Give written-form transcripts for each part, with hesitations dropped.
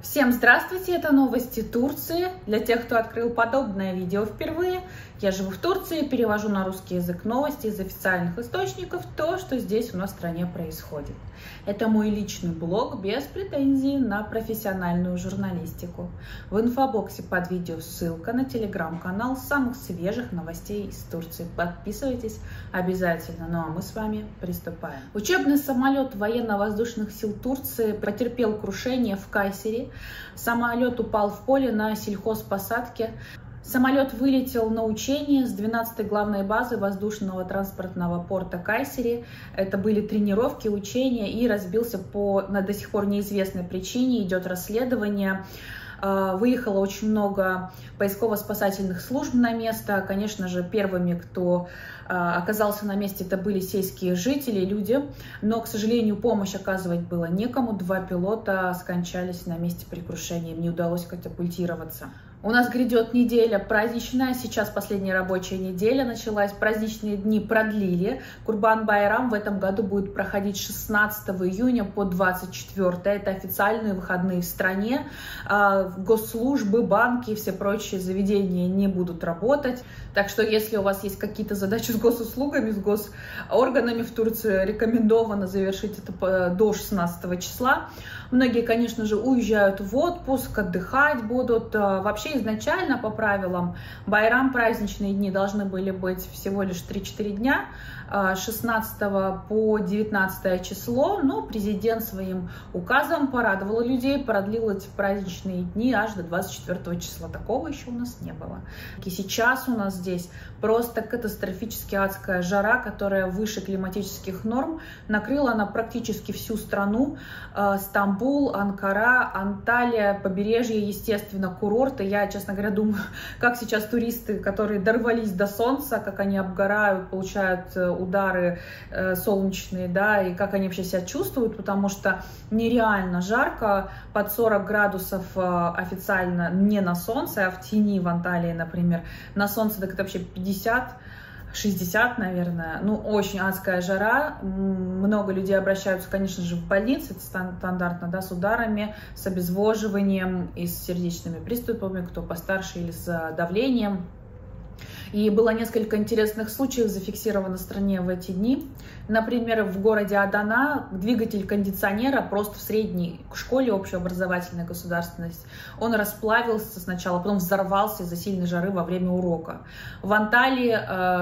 Всем здравствуйте, это новости Турции. Для тех, кто открыл подобное видео впервые, я живу в Турции, перевожу на русский язык новости из официальных источников, то, что здесь у нас в стране происходит. Это мой личный блог без претензий на профессиональную журналистику. В инфобоксе под видео ссылка на телеграм-канал самых свежих новостей из Турции. Подписывайтесь обязательно. Ну а мы с вами приступаем. Учебный самолет военно-воздушных сил Турции потерпел крушение в Кайсери. Самолет упал в поле на сельхозпосадке. Самолет вылетел на учение с 12-й главной базы воздушного транспортного порта Кайсери. Это были тренировки, учения, и разбился на до сих пор неизвестной причине. Идет расследование. Выехало очень много поисково-спасательных служб на место. Конечно же, первыми, кто оказался на месте, это были сельские жители, люди. Но, к сожалению, помощь оказывать было некому. Два пилота скончались на месте при крушении. Им не удалось катапультироваться. У нас грядет неделя праздничная, сейчас последняя рабочая неделя началась, праздничные дни продлили. Курбан-Байрам в этом году будет проходить 16 июня по 24, это официальные выходные в стране. Госслужбы, банки и все прочие заведения не будут работать. Так что если у вас есть какие-то задачи с госуслугами, с госорганами в Турции, рекомендовано завершить это до 16 числа. Многие, конечно же, уезжают в отпуск, отдыхать будут. Вообще изначально по правилам Байрам праздничные дни должны были быть всего лишь 3-4 дня, 16 по 19 число, но президент своим указом порадовал людей, продлил эти праздничные дни аж до 24 числа. Такого еще у нас не было. И сейчас у нас здесь просто катастрофически адская жара, которая выше климатических норм. Накрыла она практически всю страну. Стамбул, Анкара, Анталия, побережье, естественно, курорты. Я, честно говоря, думаю, как сейчас туристы, которые дорвались до солнца, как они обгорают, получают удары солнечные, да, и как они вообще себя чувствуют, потому что нереально жарко, под 40 градусов официально не на солнце, а в тени в Анталии, например, на солнце так это вообще 50-60, наверное, ну, очень адская жара, много людей обращаются, конечно же, в больницы, это стандартно, да, с ударами, с обезвоживанием и с сердечными приступами, кто постарше, или с давлением. И было несколько интересных случаев зафиксировано в стране в эти дни. Например, в городе Адана двигатель кондиционера просто в средней школе общеобразовательной государственности. Он расплавился сначала, потом взорвался из-за сильной жары во время урока. В Анталии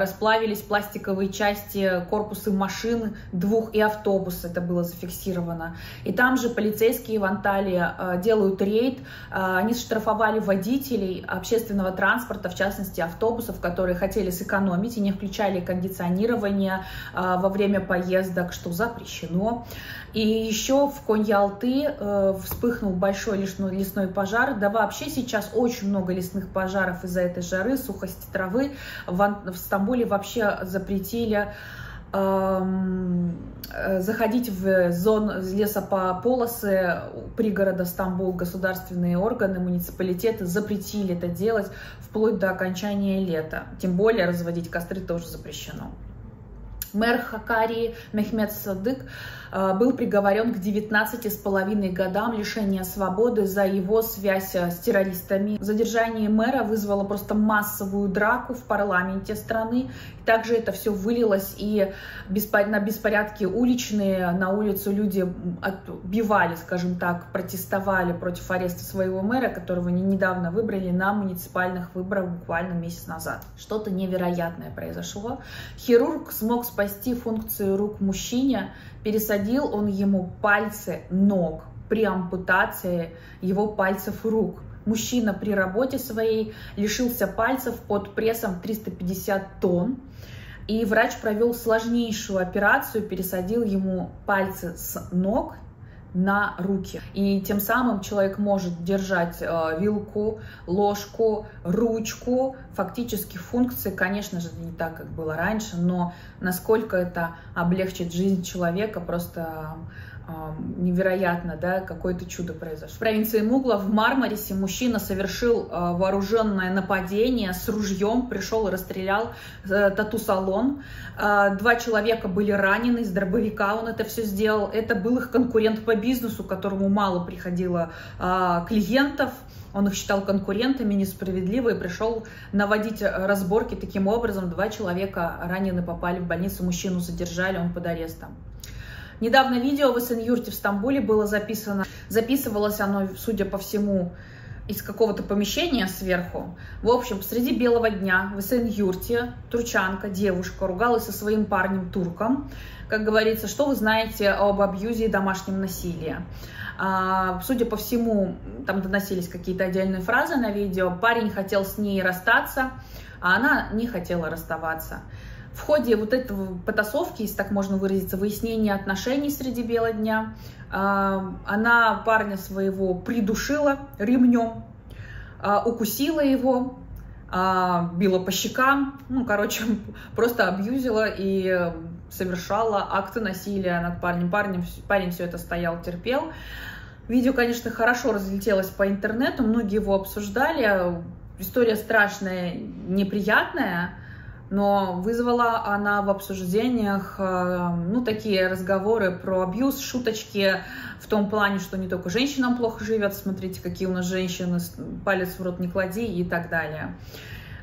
расплавились пластиковые части, корпусы машин, двух и автобуса. Это было зафиксировано. И там же полицейские в Анталии делают рейд. Они штрафовали водителей общественного транспорта, в частности автобусов, которые хотели сэкономить и не включали кондиционирование во время поездок, что запрещено. И еще в Конялты вспыхнул большой лесной пожар. Да вообще сейчас очень много лесных пожаров из-за этой жары, сухости травы. В Стамбуле вообще запретили заходить в зону лесополосы пригорода Стамбул. Государственные органы, муниципалитеты запретили это делать вплоть до окончания лета. Тем более разводить костры тоже запрещено. Мэр Хакари Мехмед Садык был приговорен к 19,5 годам лишения свободы за его связь с террористами. Задержание мэра вызвало просто массовую драку в парламенте страны. Также это все вылилось и на беспорядки уличные. На улицу люди отбивали, скажем так, протестовали против ареста своего мэра, которого они недавно выбрали на муниципальных выборах буквально месяц назад. Что-то невероятное произошло. Хирург смог спасти функцию рук мужчине, пересадил он ему пальцы ног при ампутации его пальцев рук. Мужчина при работе своей лишился пальцев под прессом 350 тонн, и врач провел сложнейшую операцию, пересадил ему пальцы с ног на руки. И тем самым человек может держать вилку, ложку, ручку. Фактически функции, конечно же, не так, как было раньше, но насколько это облегчит жизнь человека, просто невероятно, да, какое-то чудо произошло. В провинции Мугла в Мармарисе мужчина совершил вооруженное нападение с ружьем, пришел и расстрелял тату-салон. 2 человека были ранены, с дробовика он это все сделал. Это был их конкурент по бизнесу, которому мало приходило клиентов. Он их считал конкурентами, несправедливо, и пришел наводить разборки таким образом. 2 человека ранены попали в больницу, мужчину задержали, он под арестом. Недавно видео в Сен-Юрте в Стамбуле было записано. Записывалось оно, судя по всему, из какого-то помещения сверху. В общем, среди белого дня в Сен-Юрте турчанка, девушка, ругалась со своим парнем-турком. Как говорится, что вы знаете об абьюзе и домашнем насилии? Судя по всему, там доносились какие-то отдельные фразы на видео. Парень хотел с ней расстаться, а она не хотела расставаться. В ходе вот этого потасовки, если так можно выразиться, выяснения отношений среди бела дня, она парня своего придушила ремнем, укусила его, била по щекам, ну, короче, просто абьюзила и совершала акты насилия над парнем. Парень все это стоял, терпел. Видео, конечно, хорошо разлетелось по интернету, многие его обсуждали. История страшная, неприятная. Но вызвала она в обсуждениях, ну, такие разговоры про абьюз, шуточки в том плане, что не только женщинам плохо живет, смотрите, какие у нас женщины, палец в рот не клади и так далее.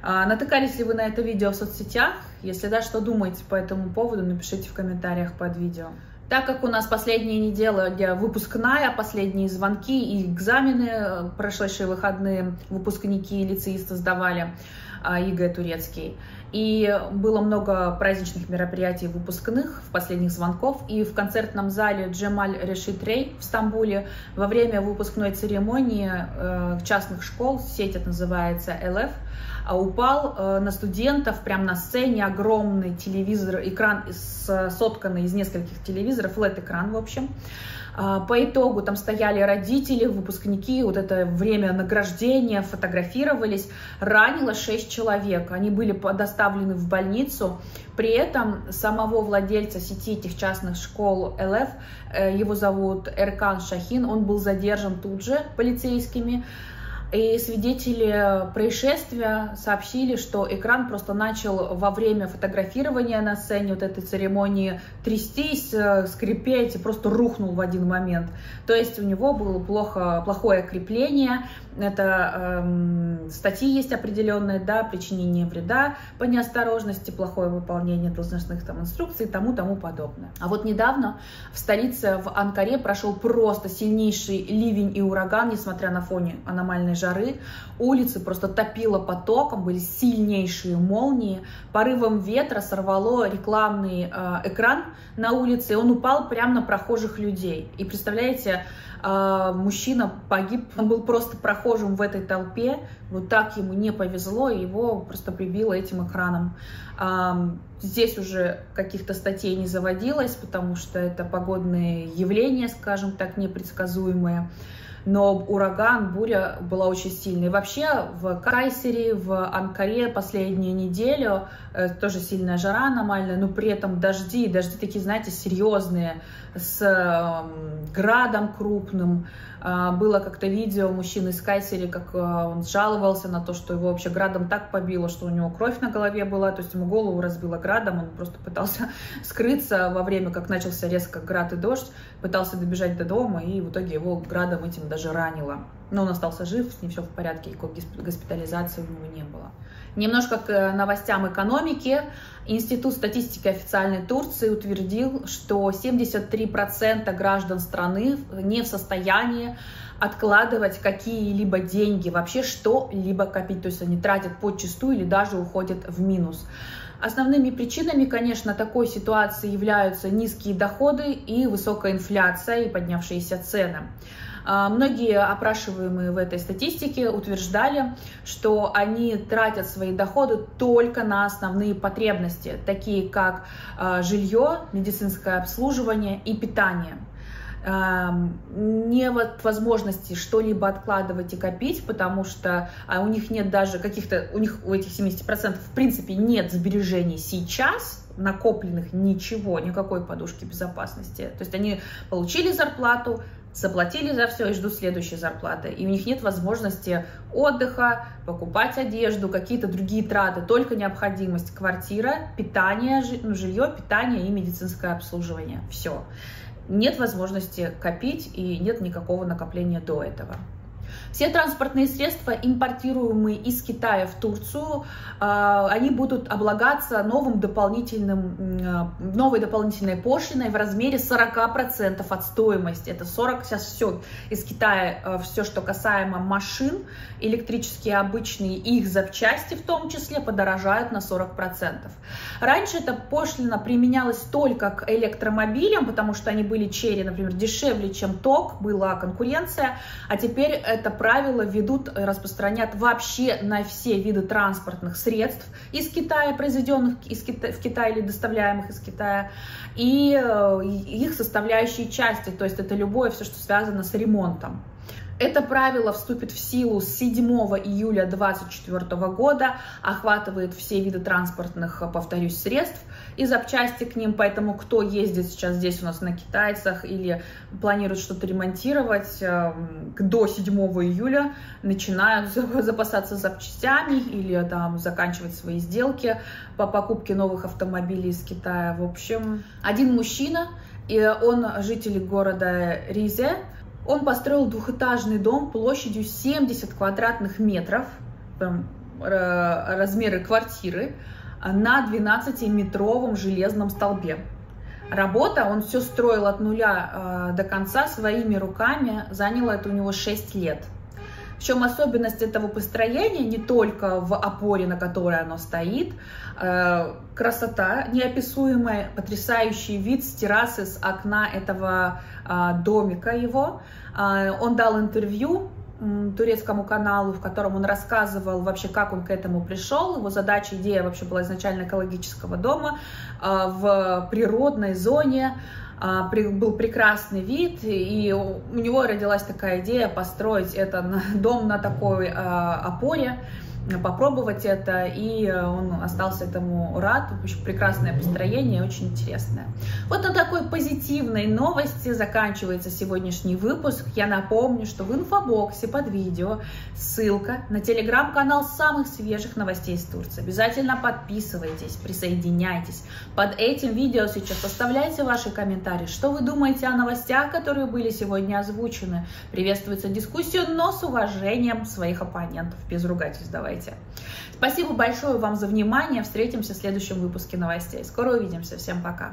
Натыкались ли вы на это видео в соцсетях? Если да, что думаете по этому поводу, напишите в комментариях под видео. Так как у нас последняя неделя выпускная, последние звонки и экзамены, прошедшие выходные выпускники и лицеисты сдавали ЕГЭ турецкий. И было много праздничных мероприятий выпускных, в последних звонков. И в концертном зале Джемаль Решит Рей в Стамбуле во время выпускной церемонии частных школ, сеть это называется ЛФ, упал на студентов прямо на сцене огромный телевизор, экран сотканный из нескольких телевизоров, LED-экран в общем. По итогу там стояли родители, выпускники, вот это время награждения, фотографировались, ранило 6 человек, они были доставлены в больницу, при этом самого владельца сети этих частных школ ЛФ, его зовут Эркан Шахин, он был задержан тут же полицейскими, и свидетели происшествия сообщили, что экран просто начал во время фотографирования на сцене вот этой церемонии трястись, скрипеть и просто рухнул в один момент. То есть у него было плохое крепление, это статьи есть определенные, да, причинение вреда по неосторожности, плохое выполнение должностных там инструкций и тому подобное. А вот недавно в столице, в Анкаре, прошел просто сильнейший ливень и ураган, несмотря на фоне аномальной жары, улицы просто топило потоком, были сильнейшие молнии, порывом ветра сорвало рекламный экран на улице, и он упал прямо на прохожих людей. И представляете, мужчина погиб, он был просто прохожим в этой толпе, вот так ему не повезло, и его просто прибило этим экраном. Здесь уже каких-то статей не заводилось, потому что это погодные явления, скажем так, непредсказуемые. Но ураган, буря была очень сильной. И вообще в Кайсери, в Анкаре последнюю неделю тоже сильная жара аномальная, но при этом дожди такие, знаете, серьезные, с градом крупным. Было как-то видео мужчины из Кайсери, как он жаловался на то, что его вообще градом так побило, что у него кровь на голове была, то есть ему голову разбило градом, он просто пытался скрыться во время, как начался резко град и дождь, пытался добежать до дома, и в итоге его градом этим даже ранило. Но он остался жив, с ним все в порядке, и госпитализации у него не было. Немножко к новостям экономики. Институт статистики официальной Турции утвердил, что 73% граждан страны не в состоянии откладывать какие-либо деньги, вообще что-либо копить, то есть они тратят подчистую или даже уходят в минус. Основными причинами, конечно, такой ситуации являются низкие доходы и высокая инфляция и поднявшиеся цены. Многие опрашиваемые в этой статистике утверждали, что они тратят свои доходы только на основные потребности, такие как жилье, медицинское обслуживание и питание. Нет возможности что-либо откладывать и копить, потому что у них нет даже каких-то, у этих 70% в принципе нет сбережений сейчас, накопленных ничего, никакой подушки безопасности. То есть они получили зарплату, заплатили за все и ждут следующей зарплаты. И у них нет возможности отдыха, покупать одежду, какие-то другие траты, только необходимость: квартира, питание, жилье, питание и медицинское обслуживание. Все. Нет возможности копить и нет никакого накопления до этого. Все транспортные средства, импортируемые из Китая в Турцию, они будут облагаться новой дополнительной пошлиной в размере 40% от стоимости. Это 40, сейчас все из Китая, все, что касаемо машин, электрические, обычные, и их запчасти в том числе, подорожают на 40%. Раньше эта пошлина применялась только к электромобилям, потому что они были например, дешевле, чем ток, была конкуренция, а теперь это правило ведут, распространят вообще на все виды транспортных средств из Китая, произведенных в Китае или доставляемых из Китая, и их составляющие части, то есть это любое, все, что связано с ремонтом. Это правило вступит в силу с 7 июля 2024 года, охватывает все виды транспортных, повторюсь, средств и запчасти к ним, поэтому кто ездит сейчас здесь у нас на китайцах или планирует что-то ремонтировать, до 7 июля начинают запасаться запчастями или там заканчивать свои сделки по покупке новых автомобилей из Китая. В общем, один мужчина, и он житель города Ризе. Он построил двухэтажный дом площадью 70 квадратных метров, размеры квартиры, на 12-метровом железном столбе. Работа, он все строил от нуля до конца своими руками, заняло это у него 6 лет. В чем особенность этого построения? Не только в опоре, на которой оно стоит, красота неописуемая, потрясающий вид с террасы, с окна этого домика его. Он дал интервью турецкому каналу, в котором он рассказывал вообще, как он к этому пришел. Его задача, идея вообще была изначально экологического дома в природной зоне. Был прекрасный вид, и у него родилась такая идея построить этот дом на такой опоре, попробовать это, и он остался этому рад. Прекрасное построение, очень интересное. Вот на такой позитивной новости заканчивается сегодняшний выпуск. Я напомню, что в инфобоксе под видео ссылка на телеграм-канал самых свежих новостей из Турции. Обязательно подписывайтесь, присоединяйтесь. Под этим видео сейчас оставляйте ваши комментарии, что вы думаете о новостях, которые были сегодня озвучены. Приветствуется дискуссия, но с уважением своих оппонентов, без ругательств давайте. Спасибо большое вам за внимание. Встретимся в следующем выпуске новостей. Скоро увидимся. Всем пока.